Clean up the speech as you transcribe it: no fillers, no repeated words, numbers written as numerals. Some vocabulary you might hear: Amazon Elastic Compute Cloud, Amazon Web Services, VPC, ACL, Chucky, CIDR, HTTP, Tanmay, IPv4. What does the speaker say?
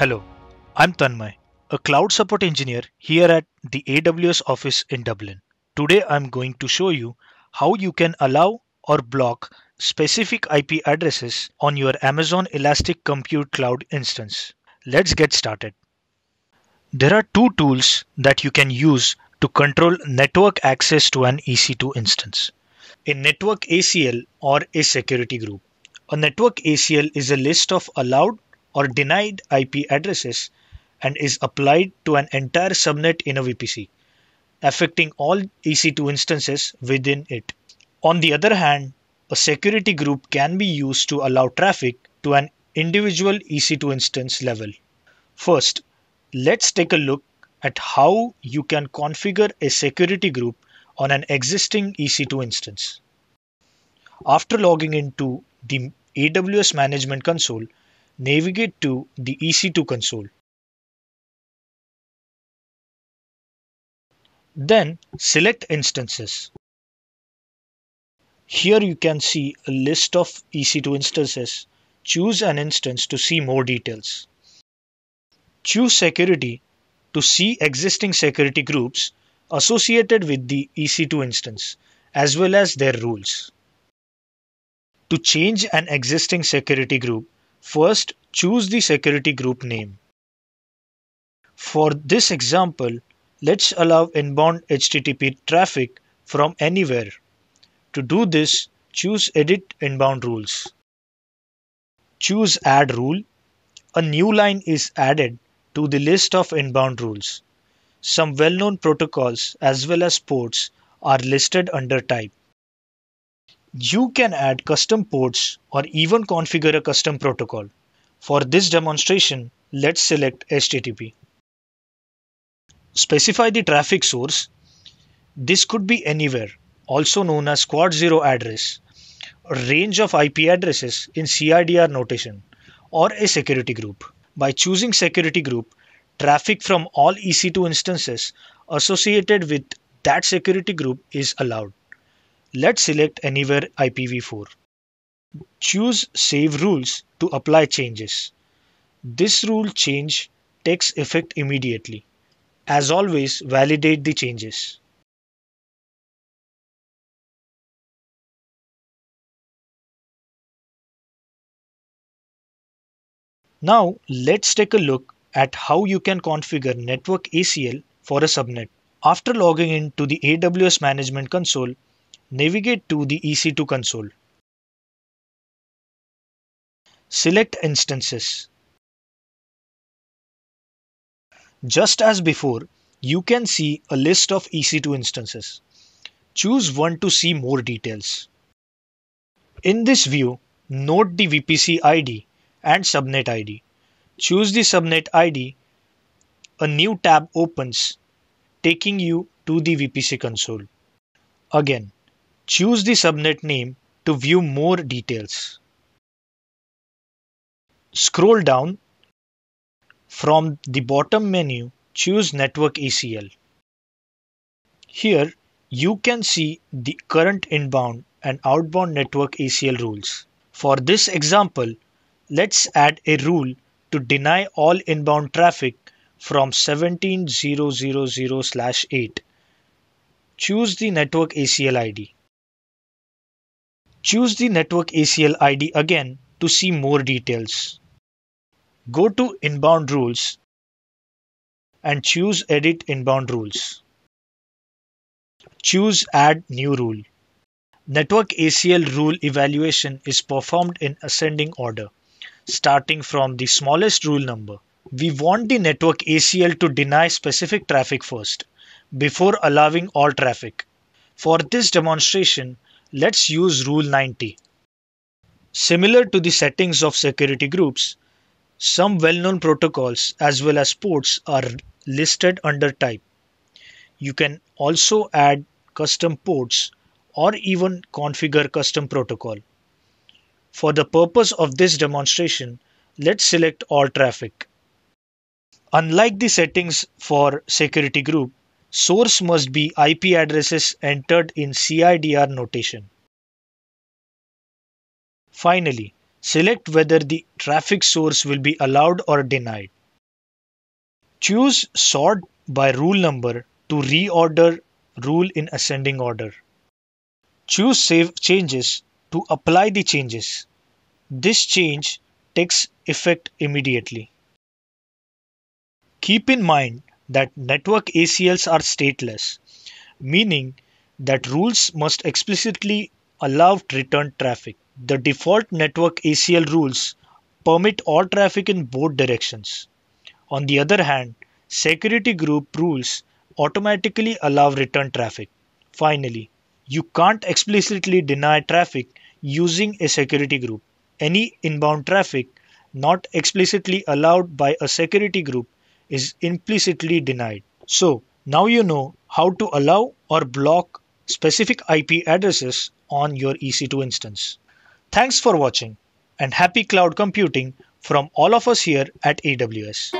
Hello, I'm Tanmay, a cloud support engineer here at the AWS office in Dublin. Today I'm going to show you how you can allow or block specific IP addresses on your Amazon Elastic Compute Cloud instance. Let's get started. There are two tools that you can use to control network access to an EC2 instance: a network ACL or a security group. A network ACL is a list of allowed or denied IP addresses and is applied to an entire subnet in a VPC, affecting all EC2 instances within it. On the other hand, a security group can be used to allow traffic to an individual EC2 instance level. First, let's take a look at how you can configure a security group on an existing EC2 instance. After logging into the AWS Management Console, navigate to the EC2 console. Then select Instances. Here you can see a list of EC2 instances. Choose an instance to see more details. Choose Security to see existing security groups associated with the EC2 instance, as well as their rules. To change an existing security group, first, choose the security group name. For this example, let's allow inbound HTTP traffic from anywhere. To do this, choose Edit Inbound Rules. Choose Add Rule. A new line is added to the list of inbound rules. Some well-known protocols as well as ports are listed under type. You can add custom ports or even configure a custom protocol. For this demonstration, let's select HTTP. Specify the traffic source. This could be anywhere, also known as Quad 0 address, a range of IP addresses in CIDR notation, or a security group. By choosing security group, traffic from all EC2 instances associated with that security group is allowed. Let's select anywhere IPv4. Choose Save Rules to apply changes. This rule change takes effect immediately. As always, validate the changes. Now let's take a look at how you can configure Network ACL for a subnet. After logging into the AWS Management Console, navigate to the EC2 console. Select Instances. Just as before, you can see a list of EC2 instances. Choose one to see more details. In this view, note the VPC ID and subnet ID. Choose the subnet ID. A new tab opens, taking you to the VPC console. Again, choose the subnet name to view more details. Scroll down. From the bottom menu, choose Network ACL. Here, you can see the current inbound and outbound Network ACL rules. For this example, let's add a rule to deny all inbound traffic from 17.0.0.0/8. Choose the Network ACL ID. Choose the Network ACL ID again to see more details. Go to Inbound Rules and choose Edit Inbound Rules. Choose Add New Rule. Network ACL rule evaluation is performed in ascending order, starting from the smallest rule number. We want the Network ACL to deny specific traffic first, before allowing all traffic. For this demonstration, let's use Rule 90. Similar to the settings of security groups, some well-known protocols as well as ports are listed under type. You can also add custom ports or even configure custom protocol. For the purpose of this demonstration, let's select all traffic. Unlike the settings for security group, source must be IP addresses entered in CIDR notation. Finally, select whether the traffic source will be allowed or denied. Choose sort by rule number to reorder rule in ascending order. Choose save changes to apply the changes. This change takes effect immediately. Keep in mind that network ACLs are stateless, meaning that rules must explicitly allow return traffic. The default network ACL rules permit all traffic in both directions. On the other hand, security group rules automatically allow return traffic. Finally, you can't explicitly deny traffic using a security group. Any inbound traffic not explicitly allowed by a security group is implicitly denied. So now you know how to allow or block specific IP addresses on your EC2 instance. Thanks for watching and happy cloud computing from all of us here at AWS.